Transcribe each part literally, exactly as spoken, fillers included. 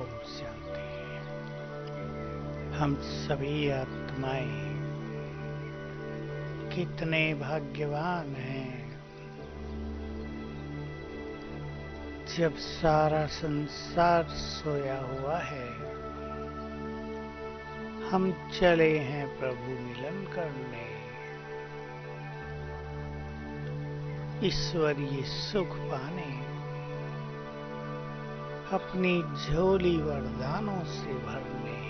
ओम शांति। हम सभी आत्माएं कितने भाग्यवान हैं जब सारा संसार सोया हुआ है, हम चले हैं प्रभु मिलन करने। ईश्वरीय सुख पाने अपनी झोली वरदानों से भरने।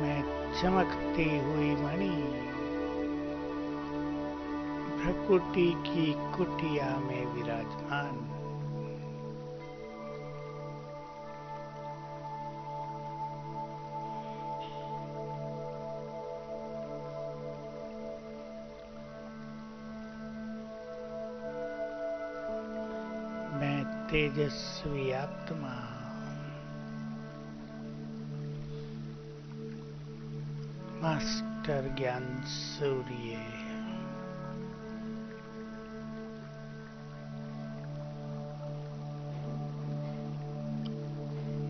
मैं चमकती हुई मणि भ्रकुटी की कुटिया में विराजमान। तेजस्वी आत्मा मास्टर ज्ञान सूर्य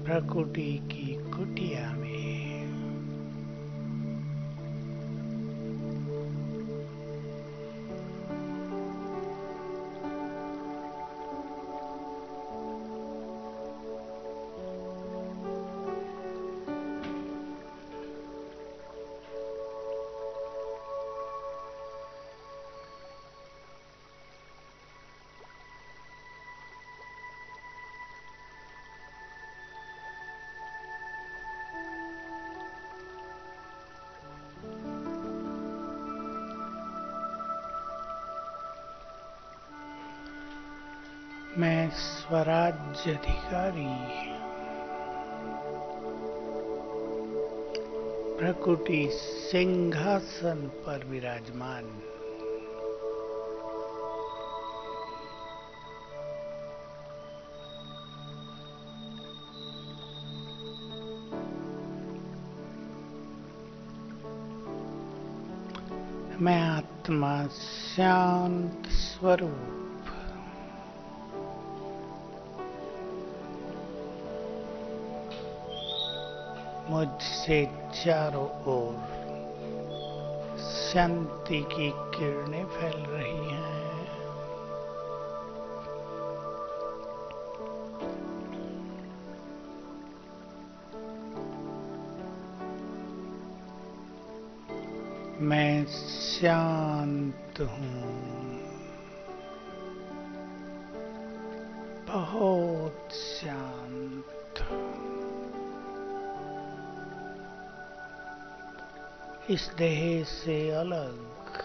प्रकृति की कुटिया में मैं स्वराज्य अधिकारी प्रकृति सिंहासन पर विराजमान। मैं आत्मा शांत स्वरूप मुझसे चारों ओर शांति की किरणें फैल रही हैं। मैं शांत हूँ, बहुत शांत। इस देह से अलग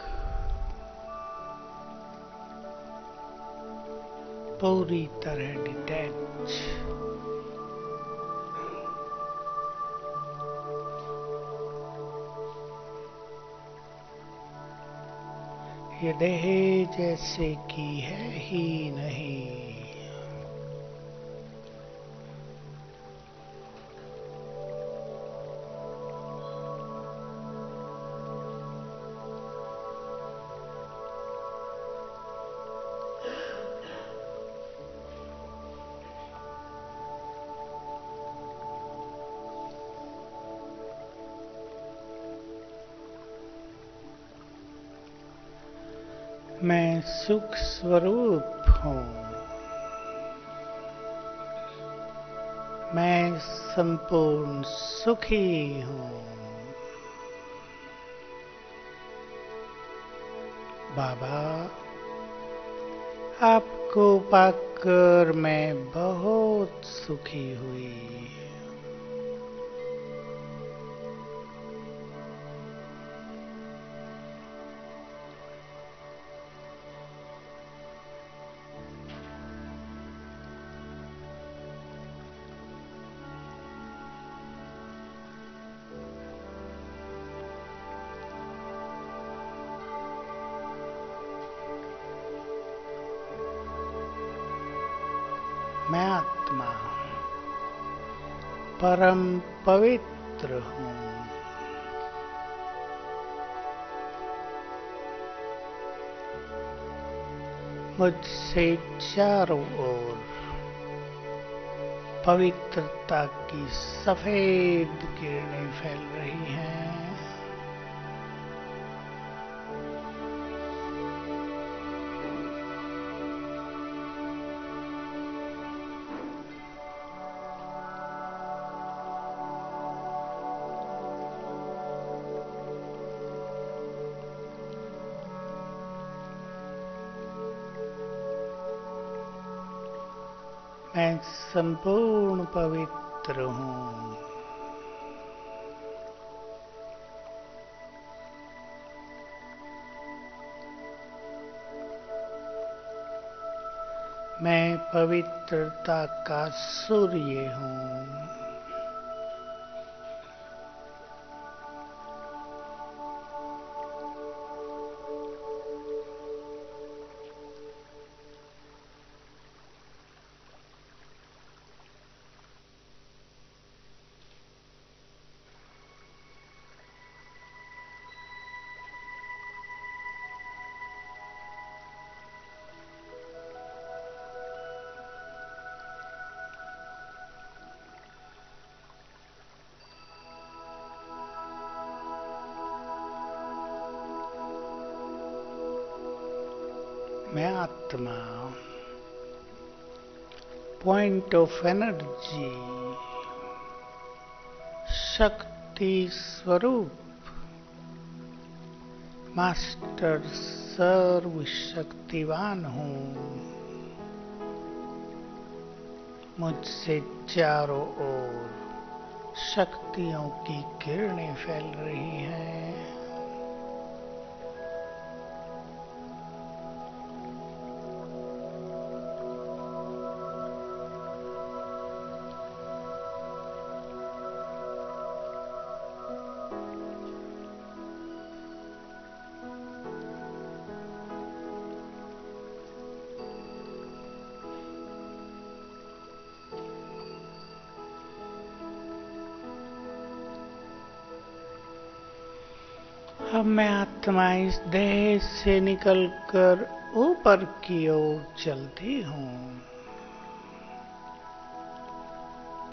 पूरी तरह डिटैच। ये देह जैसे कि है ही नहीं। मैं सुख स्वरूप हूँ, मैं संपूर्ण सुखी हूँ। बाबा, आपको पाकर मैं बहुत सुखी हुई। मैं आत्मा परम पवित्र हूँ। मुझसे चारों ओर पवित्रता की सफेद किरणें फैल रही हैं। मैं संपूर्ण पवित्र हूं। मैं पवित्रता का सूर्य हूं। मैं आत्मा, पॉइंट ऑफ एनर्जी, शक्ति स्वरूप, मास्टर सर्वशक्तिवान हूं। मुझसे चारों ओर शक्तियों की किरणें फैल रही हैं। अब मैं आत्मा इस देह से निकलकर ऊपर की ओर चलती हूँ।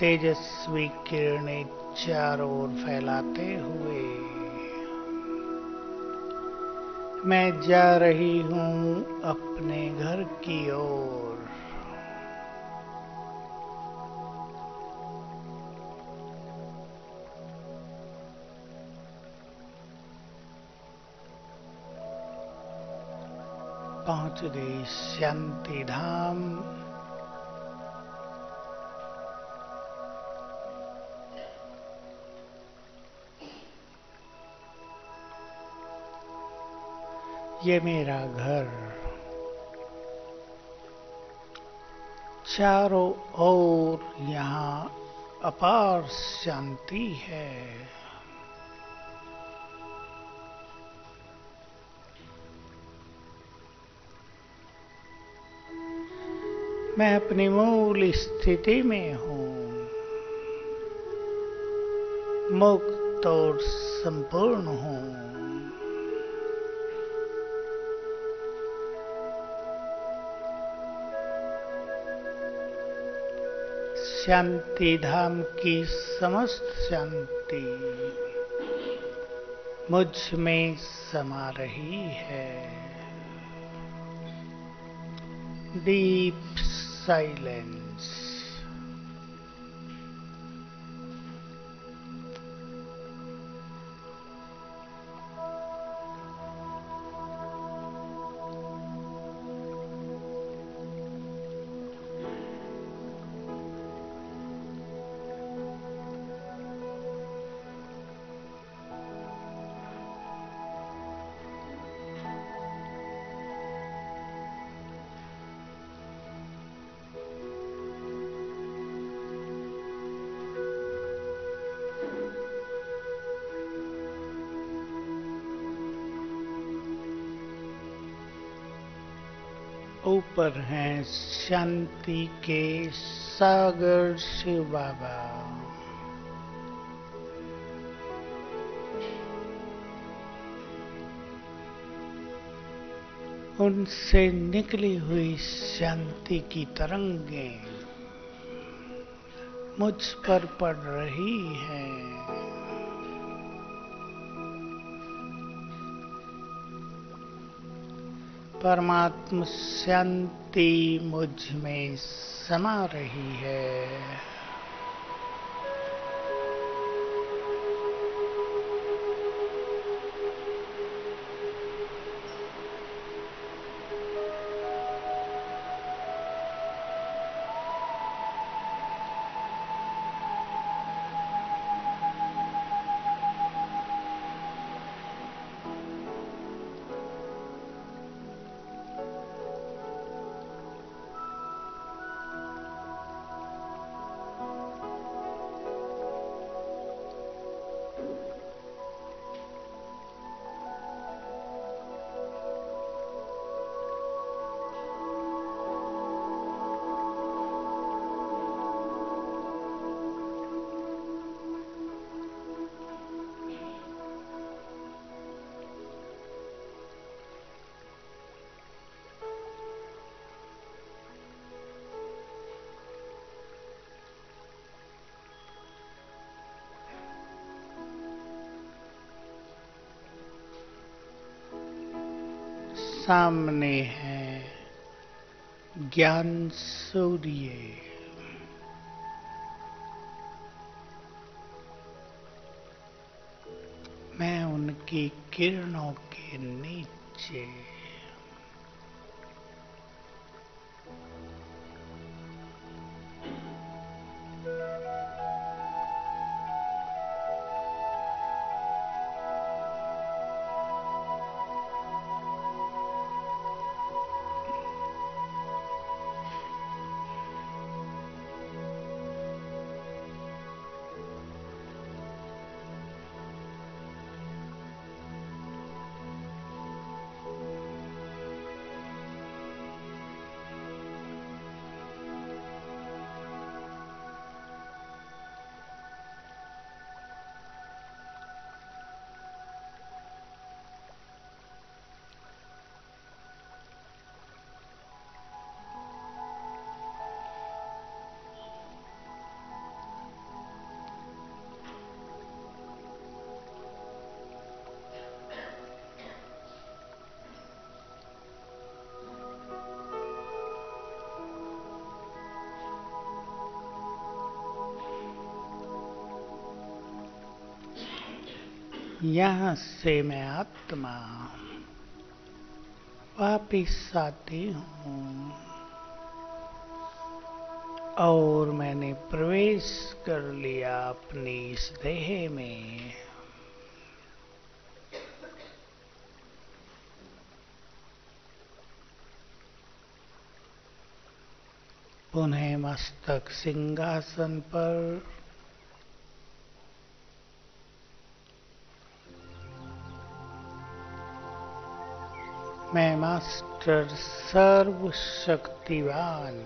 तेजस्वी किरणें चारों ओर फैलाते हुए मैं जा रही हूँ अपने घर की ओर। पहुंच गई शांति धाम। ये मेरा घर, चारों ओर यहाँ अपार शांति है। मैं अपनी मूल स्थिति में हूँ, मुक्त और संपूर्ण हूँ। शांति धाम की समस्त शांति मुझ में समा रही है। Deep silence. ऊपर हैं शांति के सागर शिव बाबा। उनसे निकली हुई शांति की तरंगें मुझ पर पड़ रही हैं। परमात्म शांति मुझ में समा रही है। सामने है ज्ञान सूर्य, मैं उनकी किरणों के नीचे यहाँ से मैं आत्मा वापिस आती हूँ और मैंने प्रवेश कर लिया अपनी इस देह में। पुनः मस्तक सिंहासन पर, मैं मास्टर सर्वशक्तिवान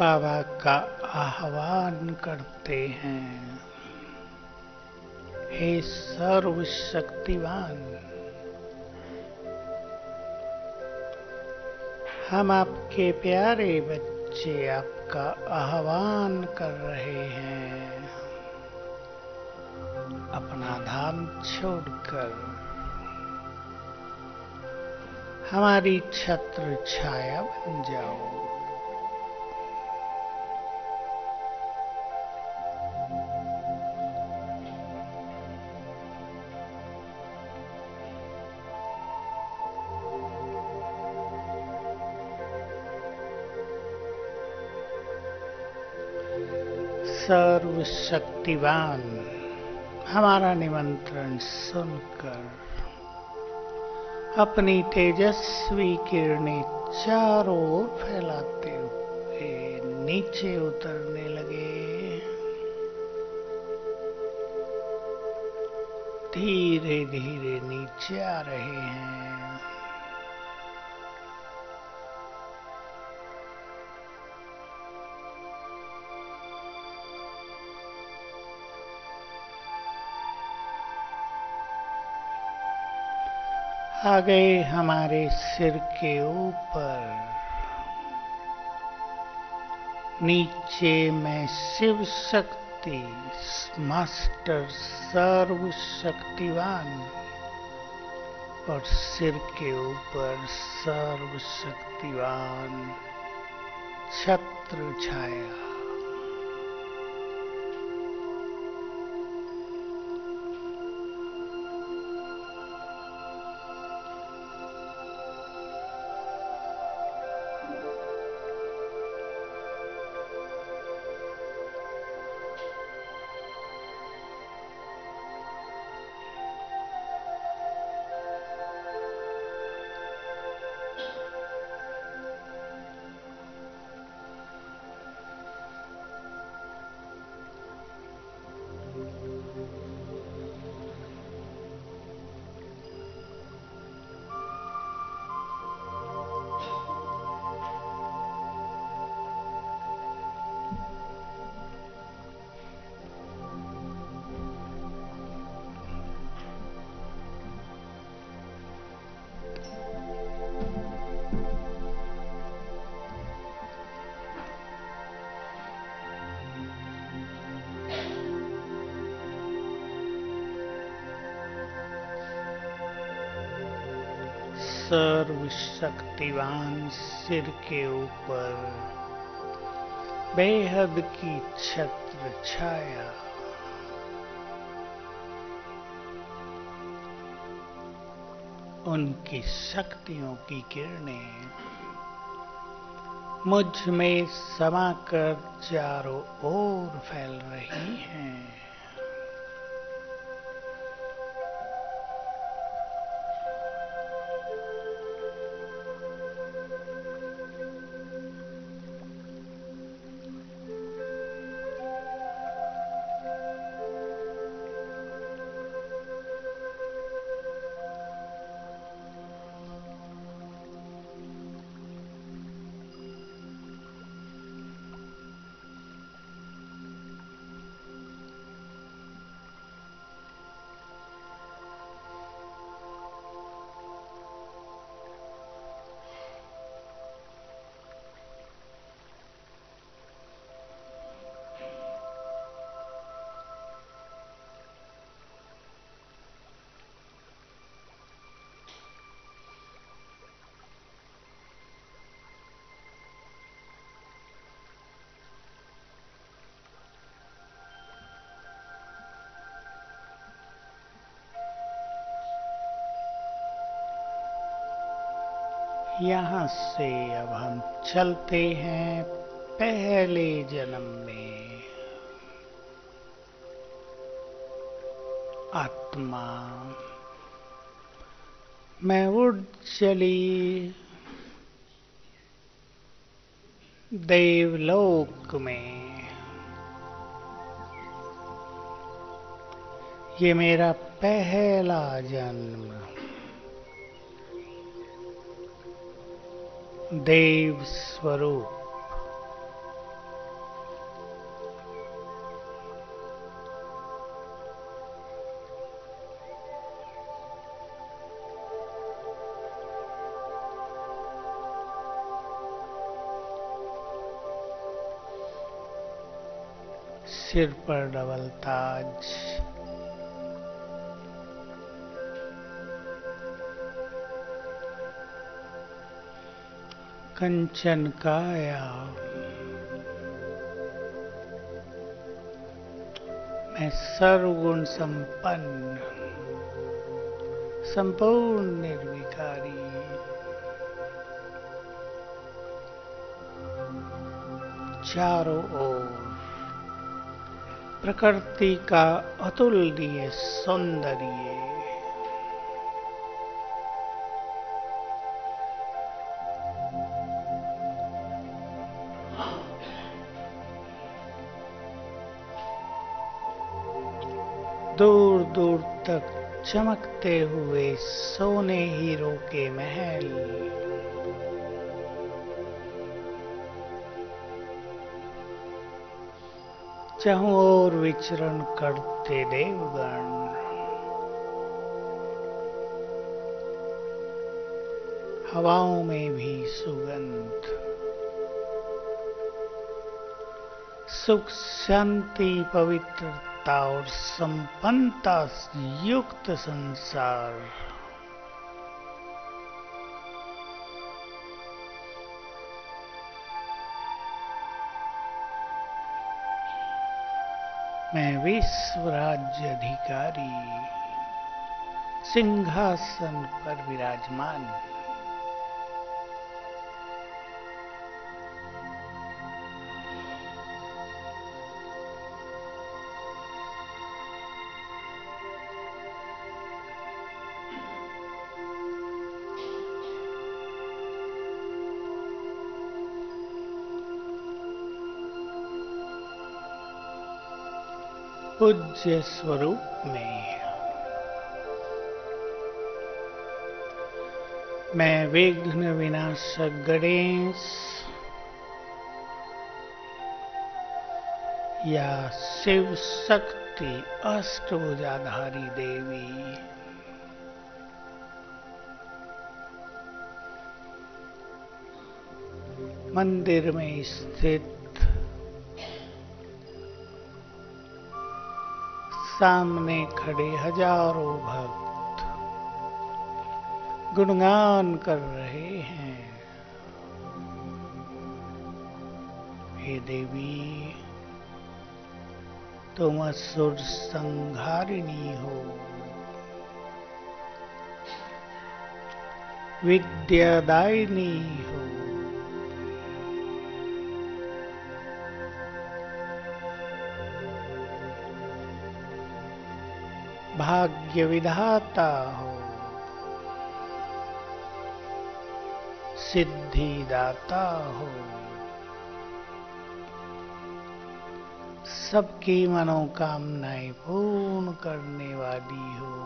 बाबा का आह्वान करते हैं, हे सर्वशक्तिवान, हम आपके प्यारे बच्चे आपका आह्वान कर रहे हैं अपना धाम छोड़कर। हमारी छत्र छाया बन जाओ, सर्वशक्तिवान हमारा निमंत्रण सुनकर अपनी तेजस्वी किरणें चारों ओर फैलाते हुए नीचे उतरने लगे। धीरे धीरे नीचे आ रहे हैं। आ गए हमारे सिर के ऊपर। नीचे मैं शिव शक्ति मास्टर सर्वशक्तिवान और सिर के ऊपर सर्वशक्तिवान छत्र छाया। सर्वशक्तिवान सिर के ऊपर बेहद की छत्र छाया। उनकी शक्तियों की किरणें मुझ में समाकर चारों ओर फैल रही हैं। यहाँ से अब हम चलते हैं पहले जन्म में। आत्मा मैं उड़ चली देवलोक में। ये मेरा पहला जन्म देव स्वरूप। सिर पर डबल ताज, कंचन काया। मैं सर्वगुण संपन्न संपूर्ण निर्विकारी। चारों ओर प्रकृति का अतुलनीय सौंदर्य। दूर दूर तक चमकते हुए सोने हीरो के महल। चाहों और विचरण करते देवगण, हवाओं में भी सुगंध। सुख शांति पवित्रता और संपन्नता युक्त संसार। मैं विश्व राज्य अधिकारी सिंहासन पर विराजमान। पूज्य स्वरूप में मैं विघ्न विनाशक गणेश या शिव शक्ति अष्टभुजाधारी देवी मंदिर में स्थित सामने खड़े हजारों भक्त गुणगान कर रहे हैं। हे देवी, तुम असुर संहारिणी हो, विद्यादायिनी हो, भाग्य विधाता हो, सिद्धि दाता हो, सबकी मनोकामनाएं पूर्ण करने वाली हो।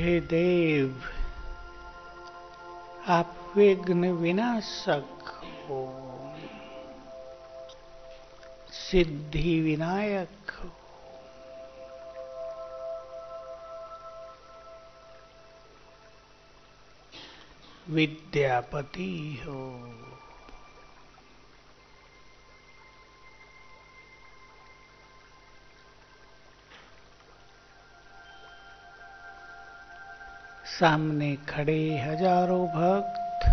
हे देव, आप विघ्न विनाशक हो, सिद्धि विनायक हो, विद्यापति हो, सामने खड़े हजारों भक्त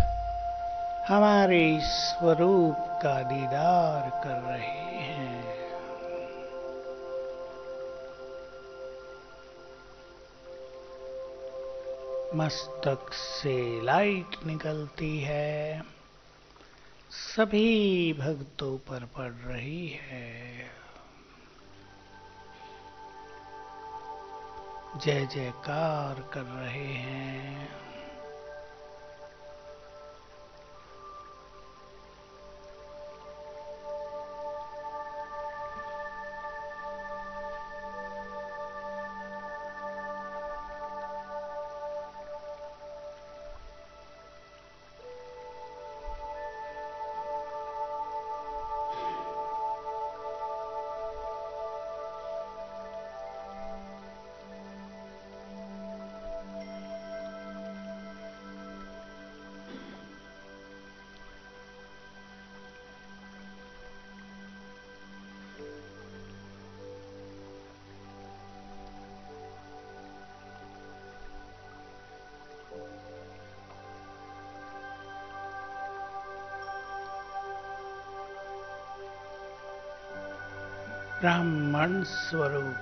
हमारे स्वरूप का दीदार कर रहे हैं। मस्तक से लाइट निकलती है, सभी भक्तों पर पड़ रही है। जय जयकार कर रहे हैं। ब्राह्मण स्वरूप।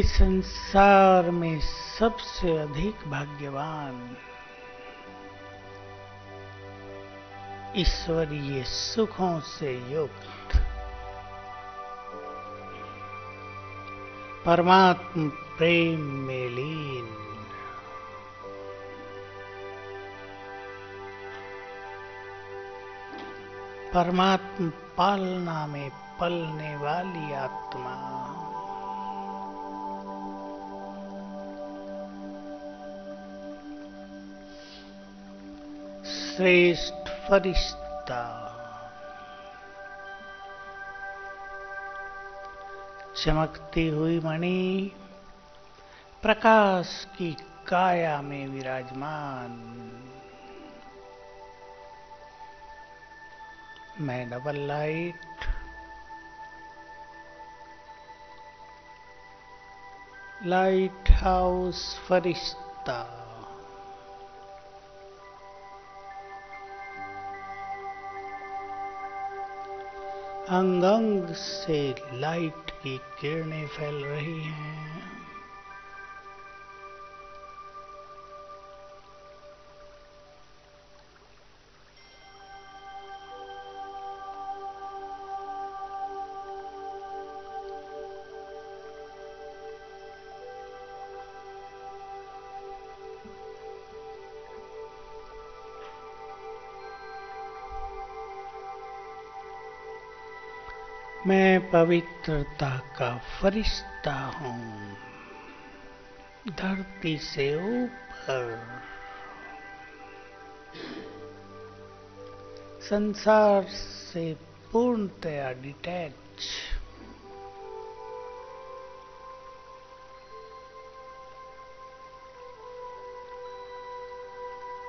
इस संसार में सबसे अधिक भाग्यवान ईश्वरीय सुखों से युक्त परमात्म प्रेम में लीन परमात्म पालना में पलने वाली आत्मा श्रेष्ठ फरिश्ता चमकती हुई मणि प्रकाश की काया में विराजमान। मैं डबल लाइट लाइट हाउस फरिश्ता अंग अंग से लाइट की किरणें फैल रही हैं। मैं पवित्रता का फरिश्ता हूँ, धरती से ऊपर संसार से पूर्णतया डिटैच।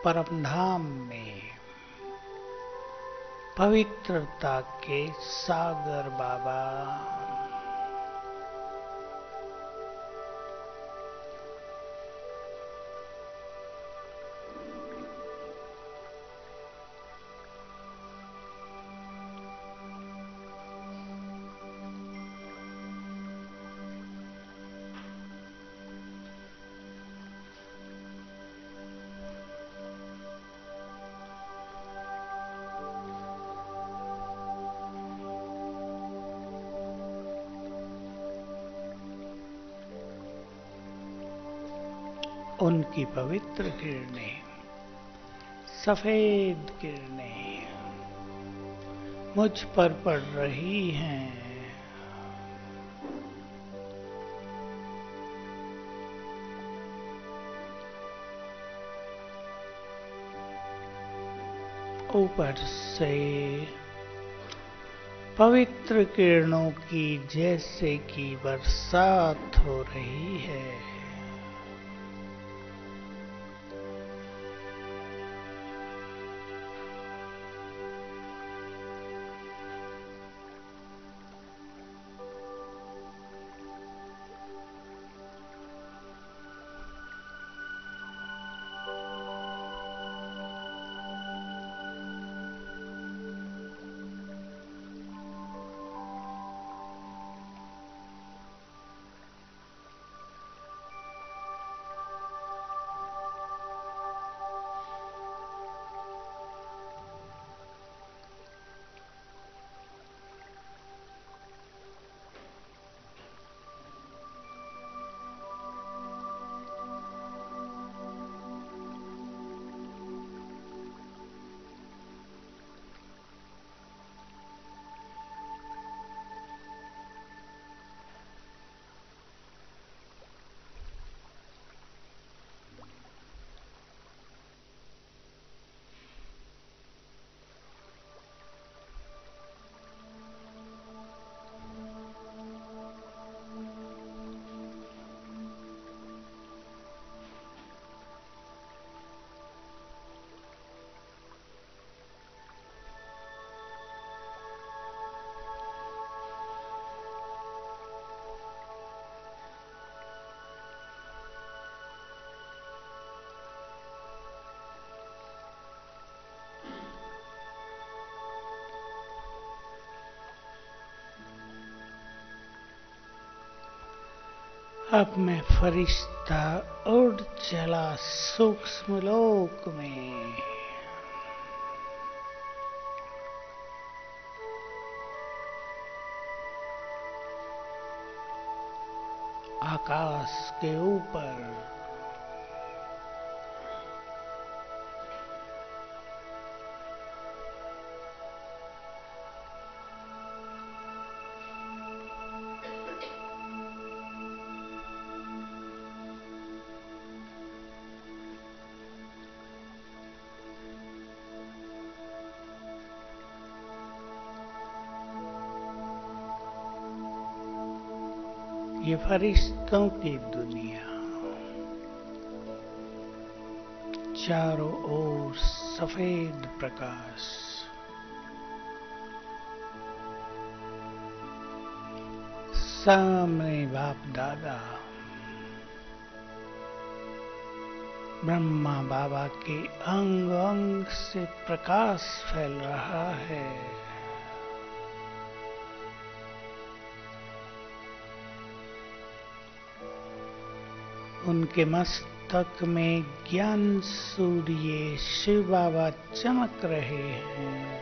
परमधाम में पवित्रता के सागर बाबा उनकी पवित्र किरणें, सफेद किरणें मुझ पर पड़ रही हैं। ऊपर से पवित्र किरणों की जैसे कि बरसात हो रही है। अब मैं फरिश्ता उड़ चला सूक्ष्म लोक में। आकाश के ऊपर ये फरिश्तों की दुनिया, चारों ओर सफेद प्रकाश, सामने बाप दादा ब्रह्मा बाबा के अंग अंग से प्रकाश फैल रहा है। उनके मस्तक में ज्ञान सूर्य शिव बाबा चमक रहे हैं।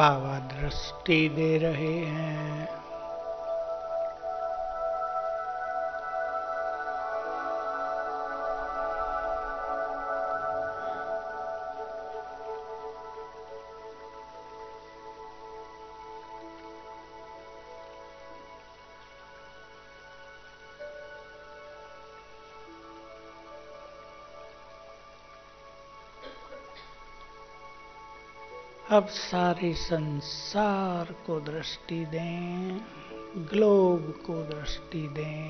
बाबा दृष्टि दे रहे हैं। अब सारे संसार को दृष्टि दें, ग्लोब को दृष्टि दें।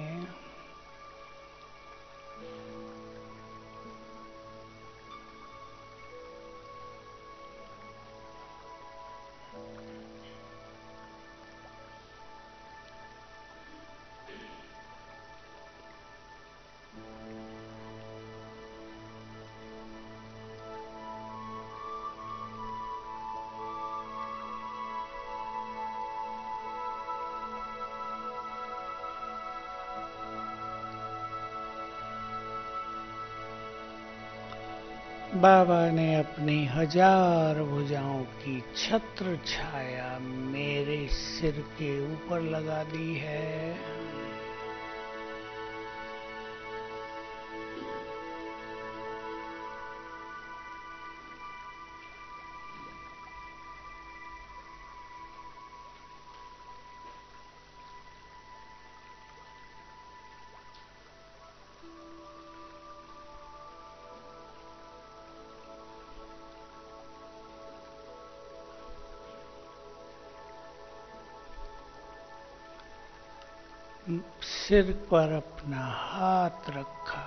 बाबा ने अपनी हजार भुजाओं की छत्र छाया मेरे सिर के ऊपर लगा दी है। सिर पर अपना हाथ रखा,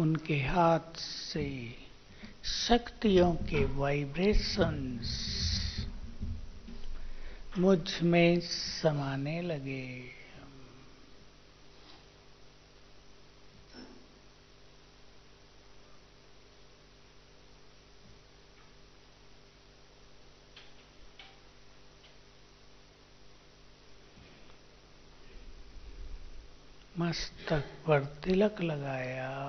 उनके हाथ से शक्तियों के वाइब्रेशंस मुझ में समाने लगे। मस्तक पर तिलक लगाया,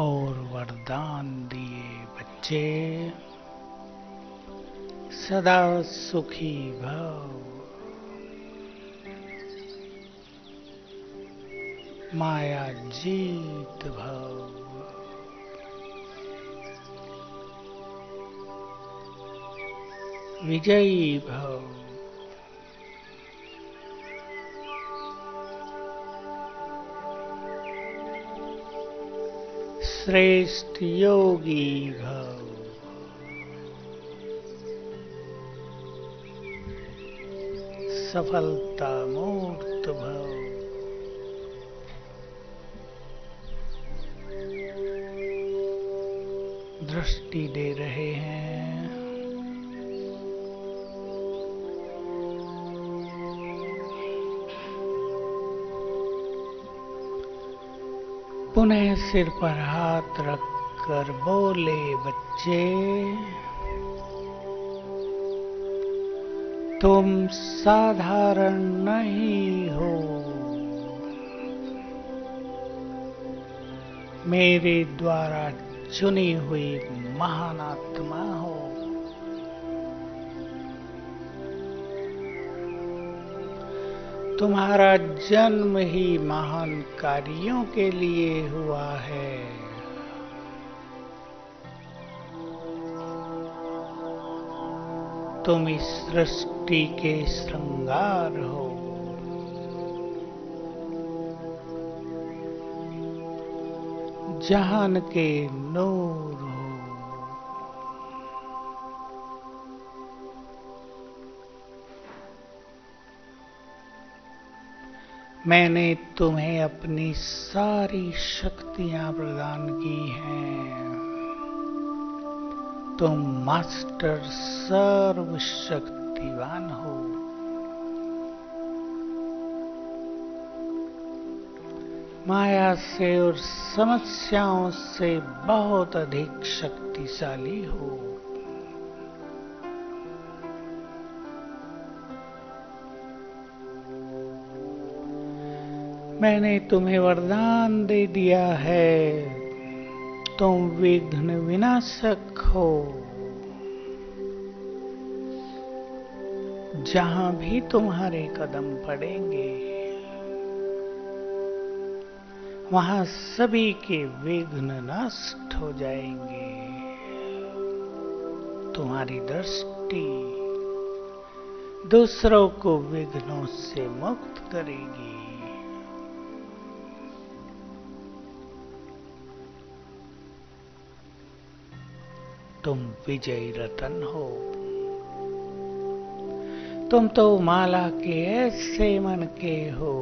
और दान दिए बच्चे, सदा सुखी भव माया जीत भव। विजयी भव। श्रेष्ठ योगी भव। सफलता मूर्त भव। दृष्टि दे रहे हैं, पुनः सिर पर हाथ रखकर बोले बच्चे, तुम साधारण नहीं हो, मेरे द्वारा चुनी हुई महान आत्मा हो। तुम्हारा जन्म ही महान कार्यों के लिए हुआ है। तुम इस सृष्टि के श्रृंगार हो। जहान के नूर हो। मैंने तुम्हें अपनी सारी शक्तियां प्रदान की हैं। तुम मास्टर सर्वशक्तिवान हो। माया से और समस्याओं से बहुत अधिक शक्तिशाली हो। मैंने तुम्हें वरदान दे दिया है, तुम विघ्न विनाशक हो। जहां भी तुम्हारे कदम पड़ेंगे, वहां सभी के विघ्न नष्ट हो जाएंगे। तुम्हारी दृष्टि दूसरों को विघ्नों से मुक्त करेगी। तुम विजयी रतन हो। तुम तो माला के ऐसे मन के हो,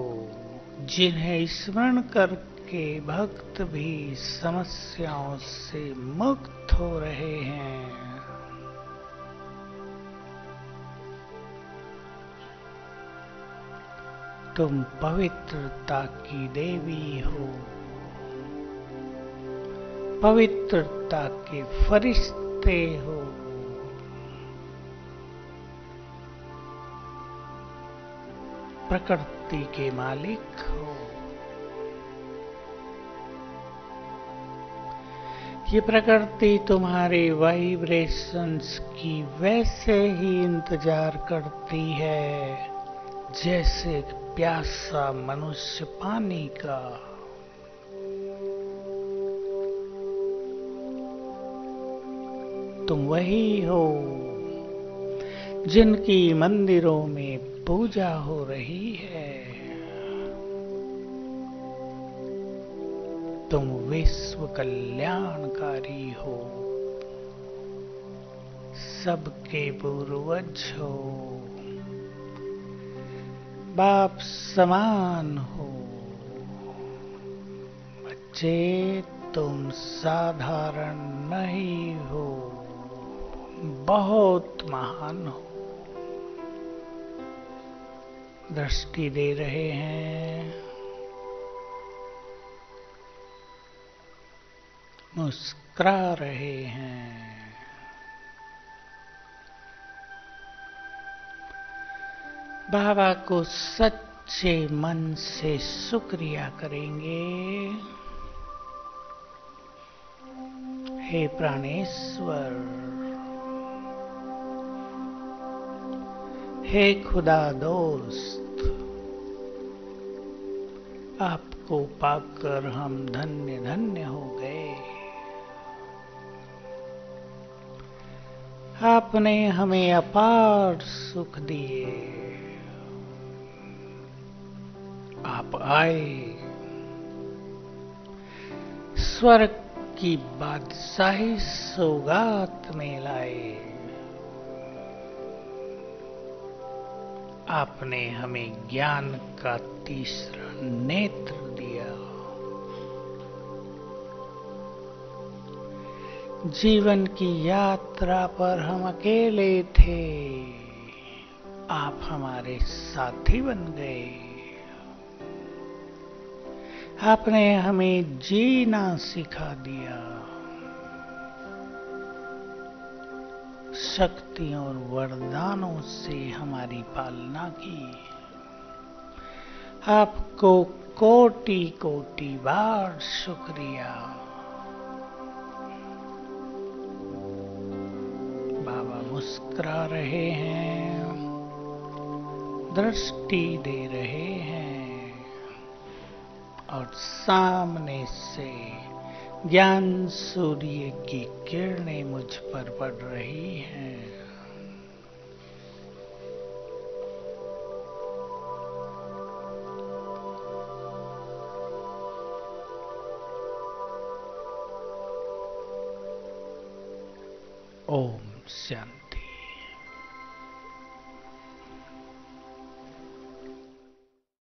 जिन्हें स्मरण करके भक्त भी समस्याओं से मुक्त हो रहे हैं। तुम पवित्रता की देवी हो। पवित्रता के फरिश्ते हो। प्रकृति के मालिक हो। ये प्रकृति तुम्हारे वाइब्रेशंस की वैसे ही इंतजार करती है, जैसे प्यासा मनुष्य पानी का। तुम वही हो जिनकी मंदिरों में पूजा हो रही है। तुम विश्व कल्याणकारी हो। सबके पूर्वज हो। बाप समान हो। बच्चे, तुम साधारण नहीं हो, बहुत महान हो। दृष्टि दे रहे हैं, मुस्कुरा रहे हैं। बाबा को सच्चे मन से शुक्रिया करेंगे। हे प्राणेश्वर, हे खुदा दोस्त, आपको पाकर हम धन्य धन्य हो गए। आपने हमें अपार सुख दिए। आप आए, स्वर्ग की बादशाही सौगात में लाए। आपने हमें ज्ञान का तीसरा नेत्र दिया। जीवन की यात्रा पर हम अकेले थे, आप हमारे साथी बन गए। आपने हमें जीना सिखा दिया। शक्ति और वरदानों से हमारी पालना की। आपको कोटि कोटि बार शुक्रिया। बाबा मुस्कुरा रहे हैं, दृष्टि दे रहे हैं और सामने से ज्ञान सूर्य की किरणें मुझ पर पड़ रही हैं। ओम शांति।